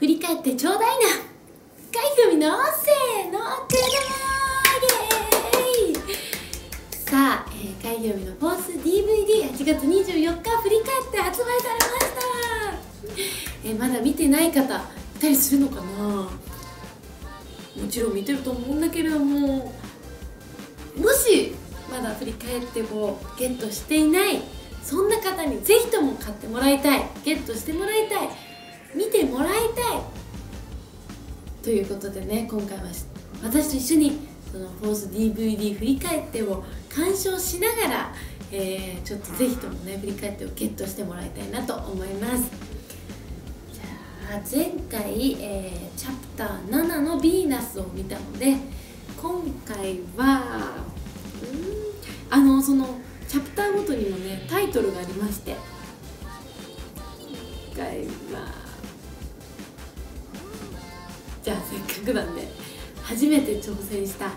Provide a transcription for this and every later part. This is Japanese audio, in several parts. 振り返ってちょうだいな海組のせーのくだーい。さあ、海組のフォース DVD8 月24日振り返って発売されました。まだ見てない方いたりするのかな。もちろん見てると思うんだけれども、もしまだ振り返ってもゲットしていない、そんな方にぜひとも買ってもらいたい、ゲットしてもらいたい、見てもらいたいということでね、今回は私と一緒にそのフォース DVD 振り返ってを鑑賞しながら、ちょっとぜひともね振り返ってをゲットしてもらいたいなと思います。じゃあ前回、チャプター7の「ヴィーナス」を見たので、今回はそのチャプターごとにもねタイトルがありまして、今回はじゃあせっかくなんで初めて挑戦した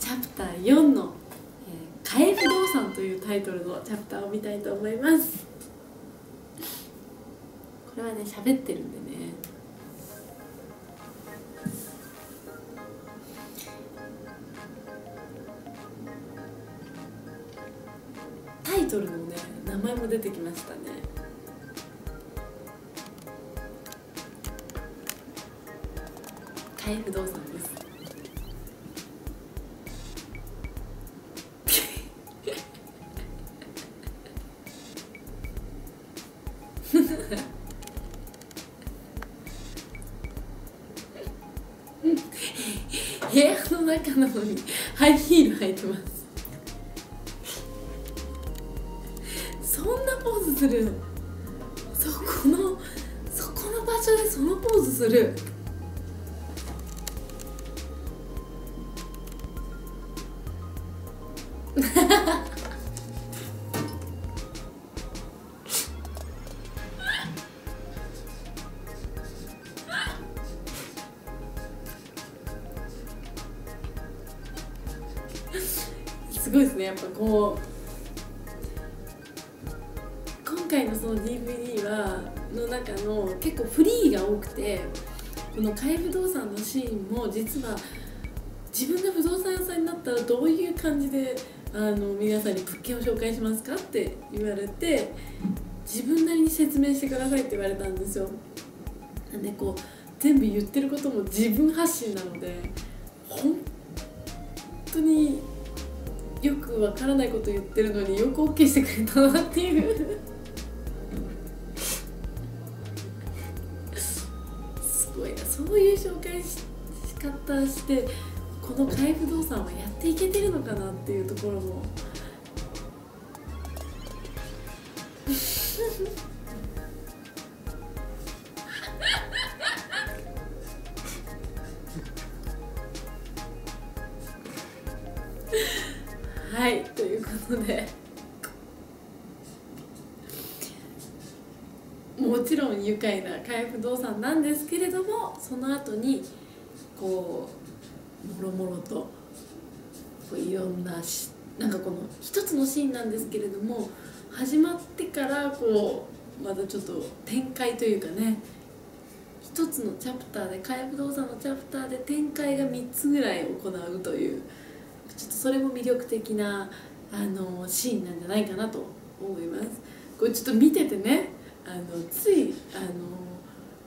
チャプター4の「買え不動産」というタイトルのチャプターを見たいと思います。これはね喋ってるんでね、タイトルのね名前も出てきましたね。買え不動産です部屋の中なのにハイヒール履いてますそんなポーズするの？そこの場所でそのポーズする？すごいですね、やっぱこう今回のその DVD の中の結構フリーが多くて、この買え不動産のシーンも実は自分が不動産屋さんになったらどういう感じで皆さんに物件を紹介しますかって言われて、自分なりに説明してくださいって言われたんですよ。なんでこう全部言ってることも自分発信なので、本当によくわからないこと言ってるのによく OK してくれたなっていうすごいな、そういう紹介し方してこの買え不動産はやっていけてるのかなっていうところもはい、ということでもちろん愉快な買え不動産なんですけれども、その後にこうもろもろとこういろんななんかこの一つのシーンなんですけれども、始まってからこうまたちょっと展開というかね、一つのチャプターで買え不動産のチャプターで展開が3つぐらい行うという。ちょっとそれも魅力的なシーンなんじゃないかなと思います。これちょっと見ててねつい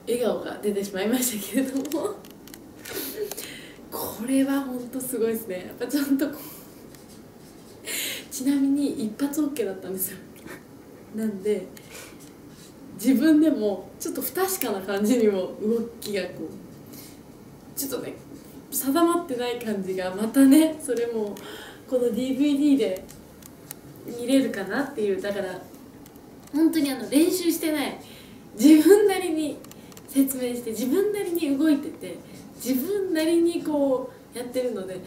笑顔が出てしまいましたけれどもこれは本当すごいですね。やっぱちゃんとこうちなみに一発 OK だったんですよ。なんで自分でもちょっと不確かな感じにも動きがこうちょっとね定まってない感じがまたね、それもこの DVD で見れるかなっていう、だから本当に練習してない、自分なりに説明して自分なりに動いてて自分なりにこうやってるので、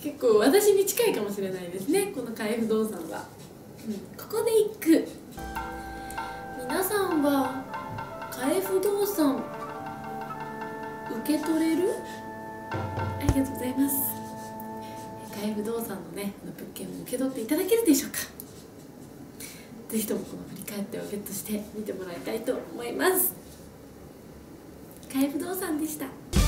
結構私に近いかもしれないですね、この買え不動産は。ここで一句。皆さんは買え不動産受け取れる？ありがとうございます。買え不動産のね物件を受け取っていただけるでしょうか。ぜひともこの振り返ってをゲットして見てもらいたいと思います。買えどうさんでした。